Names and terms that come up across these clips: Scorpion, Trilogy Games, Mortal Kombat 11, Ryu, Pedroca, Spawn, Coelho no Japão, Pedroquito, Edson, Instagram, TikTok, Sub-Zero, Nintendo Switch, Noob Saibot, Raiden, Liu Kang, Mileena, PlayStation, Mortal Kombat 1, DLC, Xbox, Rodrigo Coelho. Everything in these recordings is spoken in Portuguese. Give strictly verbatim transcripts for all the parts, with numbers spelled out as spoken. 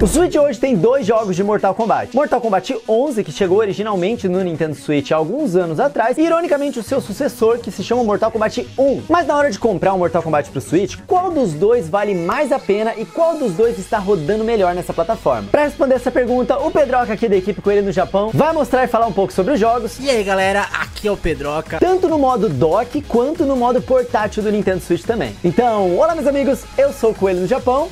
O Switch hoje tem dois jogos de Mortal Kombat. Mortal Kombat onze, que chegou originalmente no Nintendo Switch há alguns anos atrás, e ironicamente o seu sucessor, que se chama Mortal Kombat um. Mas na hora de comprar um Mortal Kombat pro Switch, qual dos dois vale mais a pena e qual dos dois está rodando melhor nessa plataforma? Para responder essa pergunta, o Pedroca aqui da equipe Coelho no Japão vai mostrar e falar um pouco sobre os jogos. E aí galera, aqui é o Pedroca. Tanto no modo dock, quanto no modo portátil do Nintendo Switch também. Então, olá meus amigos, eu sou o Coelho no Japão.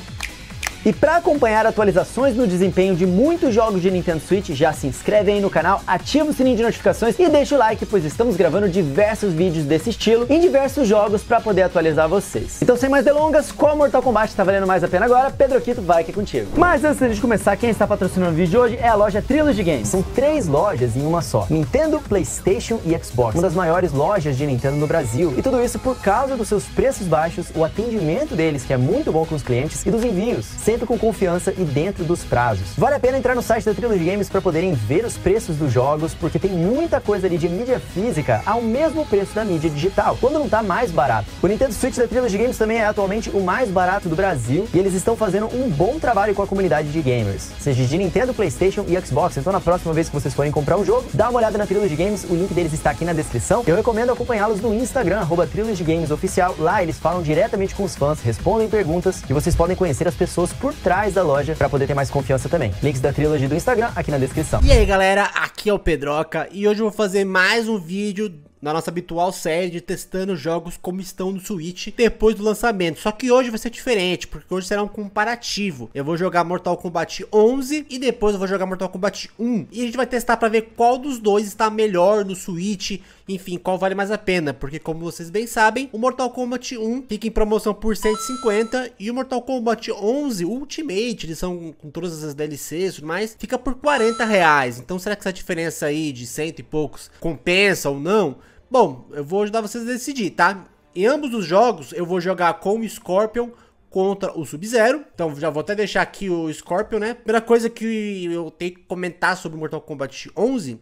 E para acompanhar atualizações no desempenho de muitos jogos de Nintendo Switch, já se inscreve aí no canal, ativa o sininho de notificações e deixa o like, pois estamos gravando diversos vídeos desse estilo em diversos jogos para poder atualizar vocês. Então sem mais delongas, qual Mortal Kombat está valendo mais a pena agora? Pedroquito, vai que é contigo. Mas antes da gente começar, quem está patrocinando o vídeo de hoje é a loja Trilogy Games. São três lojas em uma só: Nintendo, PlayStation e Xbox. Uma das maiores lojas de Nintendo no Brasil. E tudo isso por causa dos seus preços baixos, o atendimento deles que é muito bom com os clientes e dos envios, sempre com confiança e dentro dos prazos. Vale a pena entrar no site da Trilogy Games para poderem ver os preços dos jogos, porque tem muita coisa ali de mídia física ao mesmo preço da mídia digital, quando não tá mais barato. O Nintendo Switch da Trilogy Games também é atualmente o mais barato do Brasil, e eles estão fazendo um bom trabalho com a comunidade de gamers, seja de Nintendo, PlayStation e Xbox. Então na próxima vez que vocês forem comprar um jogo, dá uma olhada na Trilogy Games, o link deles está aqui na descrição. Eu recomendo acompanhá-los no Instagram, arroba Trilogy Games Oficial. Lá eles falam diretamente com os fãs, respondem perguntas, e vocês podem conhecer as pessoas por trás da loja para poder ter mais confiança também. Links da Trilogy do Instagram aqui na descrição. E aí galera, aqui é o Pedroca e hoje eu vou fazer mais um vídeo na nossa habitual série de testando jogos como estão no Switch depois do lançamento. Só que hoje vai ser diferente, porque hoje será um comparativo. Eu vou jogar Mortal Kombat onze e depois eu vou jogar Mortal Kombat um. E a gente vai testar para ver qual dos dois está melhor no Switch, enfim, qual vale mais a pena. Porque como vocês bem sabem, o Mortal Kombat um fica em promoção por cento e cinquenta e o Mortal Kombat onze Ultimate, eles são com todas as D L Cs e tudo mais, fica por quarenta reais. Então será que essa diferença aí de cento e poucos compensa ou não? Bom, eu vou ajudar vocês a decidir, tá? Em ambos os jogos, eu vou jogar com o Scorpion contra o Sub-Zero. Então, já vou até deixar aqui o Scorpion, né? Primeira coisa que eu tenho que comentar sobre o Mortal Kombat onze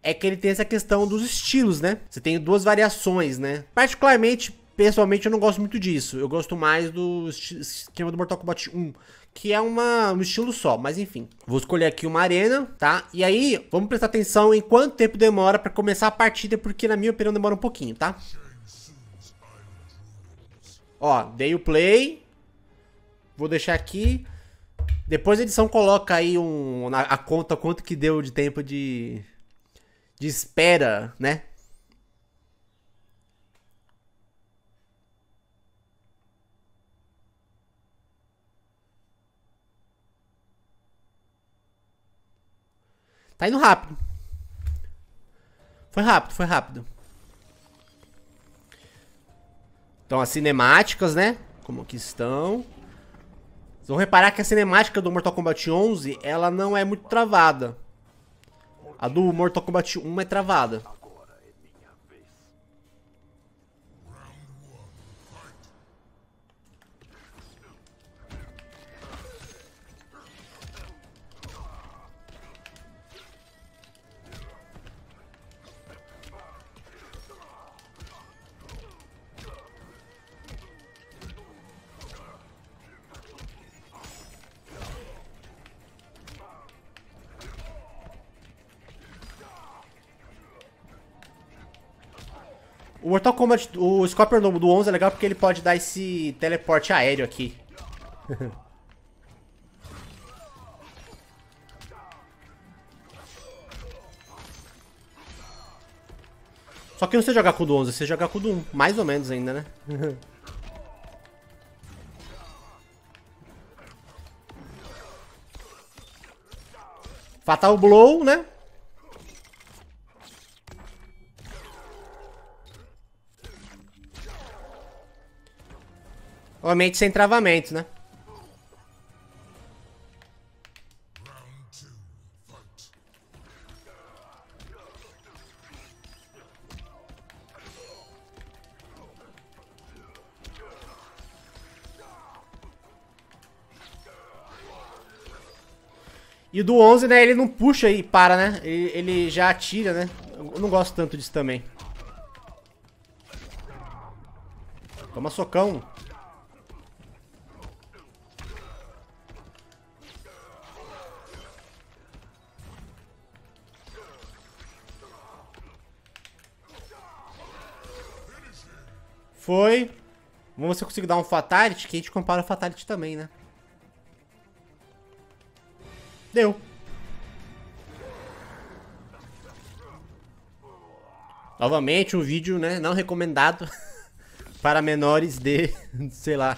é que ele tem essa questão dos estilos, né? Você tem duas variações, né? Particularmente, pessoalmente, eu não gosto muito disso. Eu gosto mais do esquema do Mortal Kombat um, que é uma, um estilo só, mas enfim. Vou escolher aqui uma arena, tá? E aí, vamos prestar atenção em quanto tempo demora pra começar a partida, porque na minha opinião demora um pouquinho, tá? Ó, dei o play. Vou deixar aqui. Depois a edição coloca aí um, a conta, quanto que deu de tempo de, de espera, né? Tá indo rápido. Foi rápido, foi rápido. Então as cinemáticas, né? Como que estão. Vocês vão reparar que a cinemática do Mortal Kombat onze, ela não é muito travada. A do Mortal Kombat um é travada. O Mortal Kombat, o Scorpion do onze é legal porque ele pode dar esse teleporte aéreo aqui. Só que não sei jogar com o do onze, você jogar com o do um, mais ou menos ainda, né? Fatal Blow, né? Obviamente sem travamento, né? E o do onze, né? Ele não puxa e para, né? Ele, ele já atira, né? Eu não gosto tanto disso também. Toma socão. Foi. Vamos ver se eu consigo dar um fatality, que a gente compara o fatality também, né? Deu. Novamente, um vídeo, né, não recomendado para menores de, sei lá,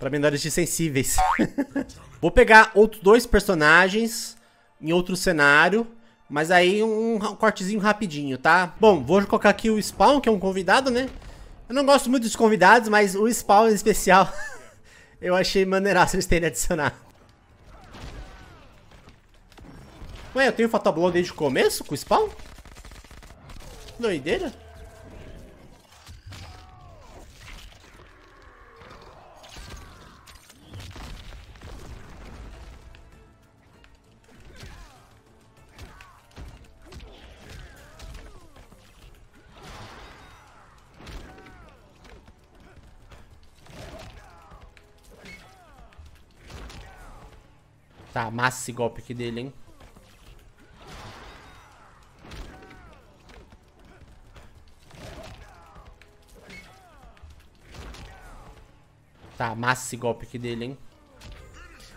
para menores de sensíveis. Vou pegar outros dois personagens em outro cenário, mas aí um cortezinho rapidinho, tá? Bom, vou colocar aqui o Spawn, que é um convidado, né? Eu não gosto muito dos convidados, mas o Spawn em especial eu achei maneiraço eles terem adicionado. Ué, eu tenho Fatal Blow desde o começo com o Spawn? Doideira? Tá, massa esse golpe aqui dele, hein? Tá, massa esse golpe aqui dele, hein?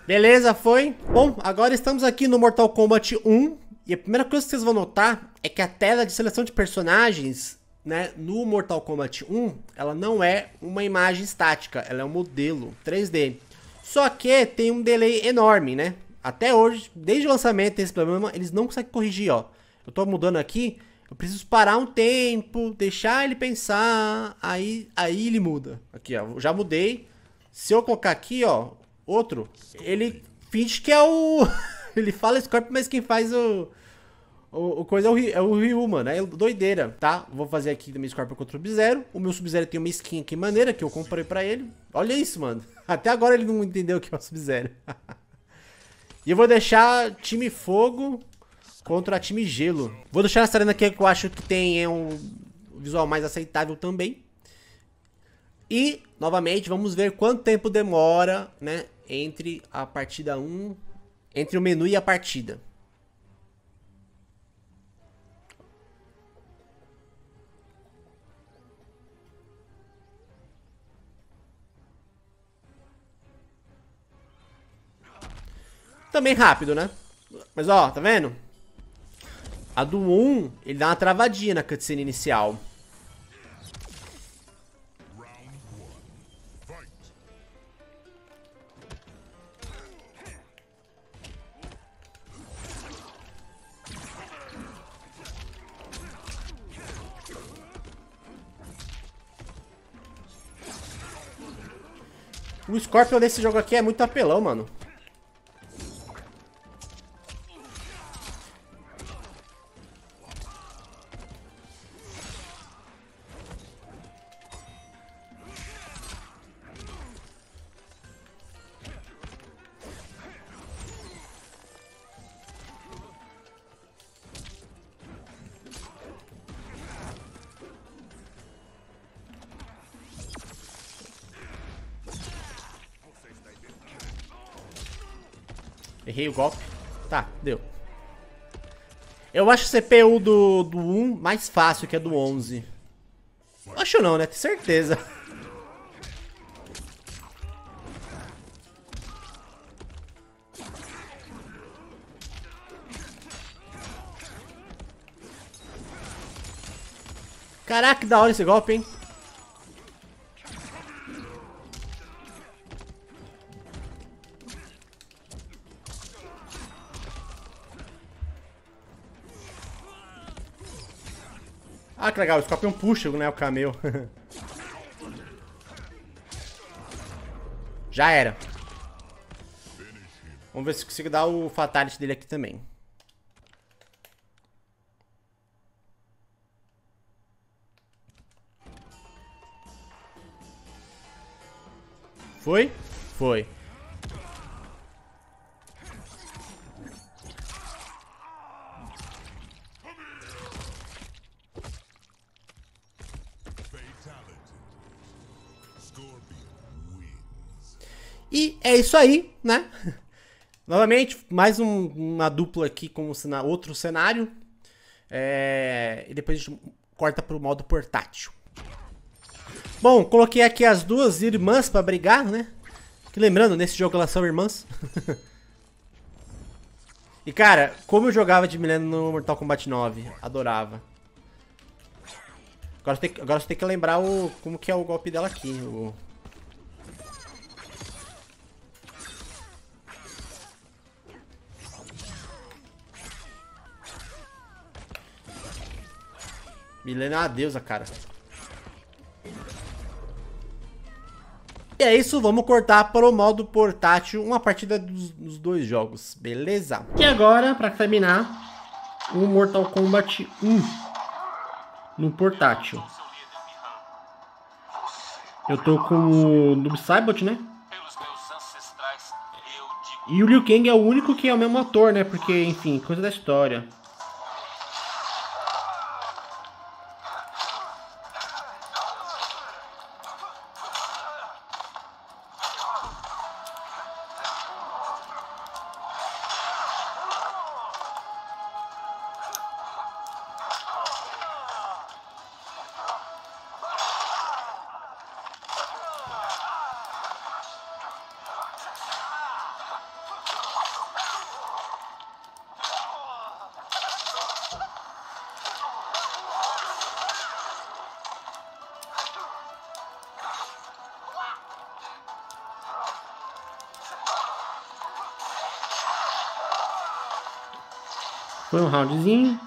Beleza, foi. Bom, agora estamos aqui no Mortal Kombat um. E a primeira coisa que vocês vão notar é que a tela de seleção de personagens, né, no Mortal Kombat um, ela não é uma imagem estática, ela é um modelo três D. Só que tem um delay enorme, né? Até hoje, desde o lançamento desse problema, eles não conseguem corrigir, ó. Eu tô mudando aqui, eu preciso parar um tempo, deixar ele pensar, aí, aí ele muda. Aqui, ó, já mudei. Se eu colocar aqui, ó, outro, ele finge que é o... ele fala Scorpion, mas quem faz o... O, o coisa é o, é o Ryu, mano, é doideira, tá? Vou fazer aqui do meu Scorpion contra o Sub-Zero. O meu Sub-Zero tem uma skin aqui maneira que eu comprei pra ele. Olha isso, mano. Até agora ele não entendeu o que é o Sub-Zero. E eu vou deixar time fogo contra time gelo. Vou deixar essa arena aqui que eu acho que tem um visual mais aceitável também. E, novamente, vamos ver quanto tempo demora, né, entre a partida um, entre o menu e a partida. Também rápido, né? Mas, ó, tá vendo? A do um, ele dá uma travadinha na cutscene inicial. O Scorpion desse jogo aqui é muito apelão, mano. Errei o golpe. Tá, deu. Eu acho o C P U do, do um mais fácil que a do onze. Acho não, né? Tenho certeza. Caraca, que da hora esse golpe, hein? Ah, que legal, o Scorpion puxa, né, o camel. Já era. Vamos ver se consigo dar o fatality dele aqui também. Foi? Foi. E é isso aí, né? Novamente, mais um, uma dupla aqui com cena, outro cenário. É, e depois a gente corta pro modo portátil. Bom, coloquei aqui as duas irmãs pra brigar, né? Que lembrando, nesse jogo elas são irmãs. E cara, como eu jogava de Mileena no Mortal Kombat nove, adorava. Agora você tem, agora você tem que lembrar o, como que é o golpe dela aqui. O... Mileena é uma deusa, cara. E é isso, vamos cortar para o modo portátil, uma partida dos, dos dois jogos, beleza? E agora, para terminar, o Mortal Kombat um no portátil. Eu tô com o Noob Saibot, né? E o Liu Kang é o único que é o mesmo ator, né? Porque, enfim, coisa da história. Foi um roundzinho.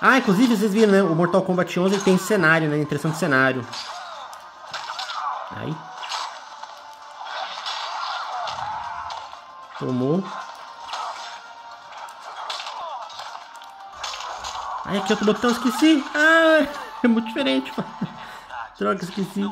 Ah, inclusive vocês viram, né? O Mortal Kombat onze tem cenário, né? Interessante cenário. Aí. Tomou. Aí aqui outro botão, esqueci. Ah, é muito diferente, mano. Droga, esqueci.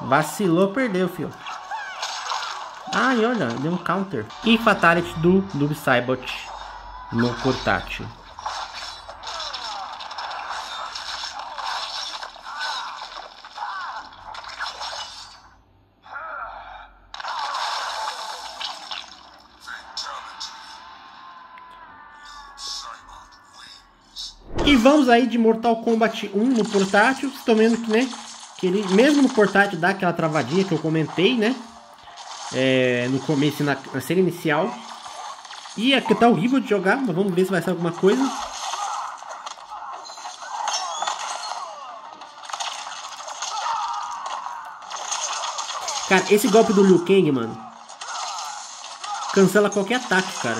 Vacilou, perdeu, fio. Ai, olha, deu um counter. E fatality do Noob Saibot no portátil. E vamos aí de Mortal Kombat um no portátil. Estão vendo que, né? Que ele, mesmo no portátil, dá aquela travadinha que eu comentei, né? É, no começo, na, na série inicial. E aqui tá horrível de jogar, mas vamos ver se vai sair alguma coisa. Cara, esse golpe do Liu Kang, mano, cancela qualquer ataque, cara.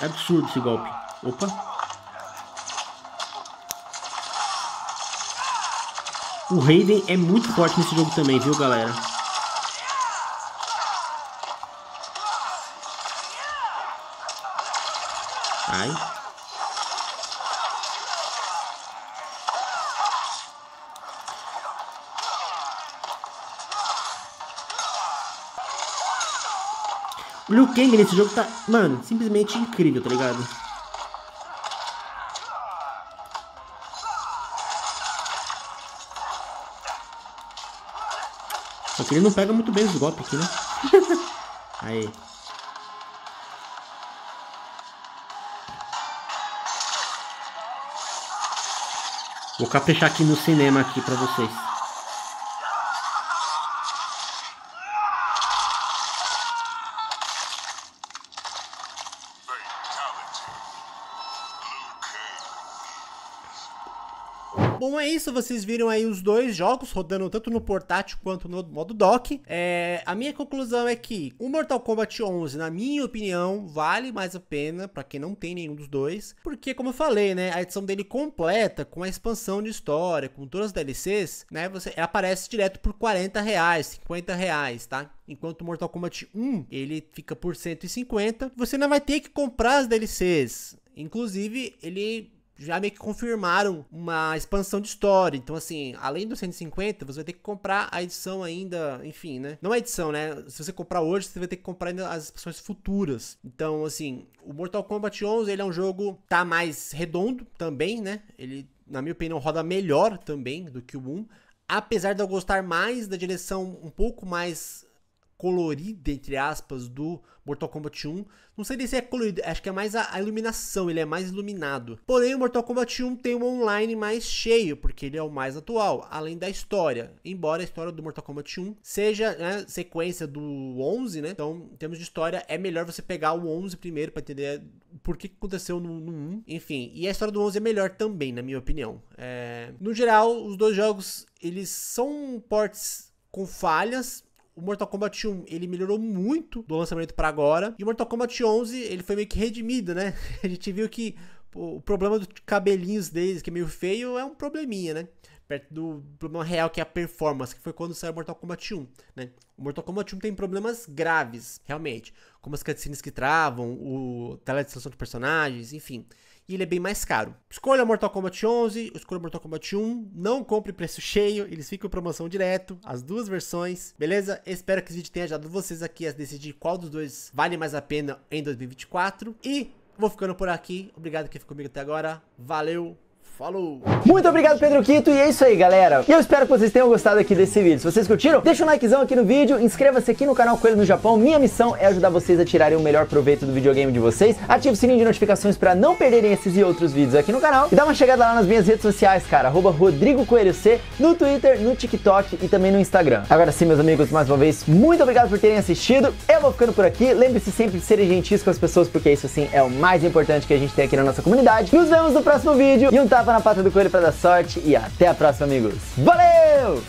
É, é absurdo esse golpe. Opa. O Raiden é muito forte nesse jogo também, viu, galera? Ai. O Liu Kang nesse jogo tá, mano, simplesmente incrível, tá ligado? Só que ele não pega muito bem os golpes aqui, né? Aí. Vou caprichar aqui no cinema aqui pra vocês. Bom, é isso, vocês viram aí os dois jogos rodando tanto no portátil quanto no modo dock. É, a minha conclusão é que o Mortal Kombat onze, na minha opinião, vale mais a pena pra quem não tem nenhum dos dois, porque, como eu falei, né, a edição dele completa, com a expansão de história, com todas as D L Cs, né, você aparece direto por quarenta reais, cinquenta reais, tá? Enquanto o Mortal Kombat um, ele fica por cento e cinquenta, você ainda vai ter que comprar as D L Cs. Inclusive, ele... já meio que confirmaram uma expansão de história. Então, assim, além dos cento e cinquenta, você vai ter que comprar a edição ainda, enfim, né? Não a edição, né? Se você comprar hoje, você vai ter que comprar ainda as expansões futuras. Então, assim, o Mortal Kombat onze, ele é um jogo que tá mais redondo também, né? Ele, na minha opinião, roda melhor também do que o um. Apesar de eu gostar mais da direção um pouco mais colorida, entre aspas, do Mortal Kombat um. Não sei se é colorido, acho que é mais a iluminação, ele é mais iluminado. Porém, o Mortal Kombat um tem um online mais cheio, porque ele é o mais atual, além da história. Embora a história do Mortal Kombat um seja, né, sequência do onze, né? Então, em termos de história, é melhor você pegar o onze primeiro para entender por que aconteceu no, no um. Enfim, e a história do onze é melhor também, na minha opinião. É... No geral, os dois jogos, eles são ports com falhas. O Mortal Kombat um, ele melhorou muito do lançamento pra agora. E o Mortal Kombat onze, ele foi meio que redimido, né? A gente viu que o problema dos cabelinhos deles, que é meio feio, é um probleminha, né? Perto do problema real, que é a performance, que foi quando saiu o Mortal Kombat um, né? O Mortal Kombat um tem problemas graves, realmente. Como as cutscenes que travam, o teledescrição de personagens, enfim... E ele é bem mais caro. Escolha Mortal Kombat onze, escolha Mortal Kombat um. Não compre preço cheio, eles ficam em promoção direto. As duas versões, beleza? Espero que esse vídeo tenha ajudado vocês aqui a decidir qual dos dois vale mais a pena em dois mil e vinte e quatro. E vou ficando por aqui. Obrigado quem ficou comigo até agora. Valeu! Falou! Muito obrigado, Pedro Quito, e é isso aí, galera. E eu espero que vocês tenham gostado aqui desse vídeo. Se vocês curtiram, deixa um likezão aqui no vídeo, inscreva-se aqui no canal Coelho no Japão. Minha missão é ajudar vocês a tirarem o melhor proveito do videogame de vocês. Ative o sininho de notificações pra não perderem esses e outros vídeos aqui no canal. E dá uma chegada lá nas minhas redes sociais, cara. Arroba Rodrigo Coelho C, no Twitter, no TikTok e também no Instagram. Agora sim, meus amigos, mais uma vez, muito obrigado por terem assistido. Eu vou ficando por aqui. Lembre-se sempre de serem gentis com as pessoas, porque isso, sim, é o mais importante que a gente tem aqui na nossa comunidade. Nos vemos no próximo vídeo. E um tapa na pata do coelho pra dar sorte. E até a próxima, amigos. Valeu!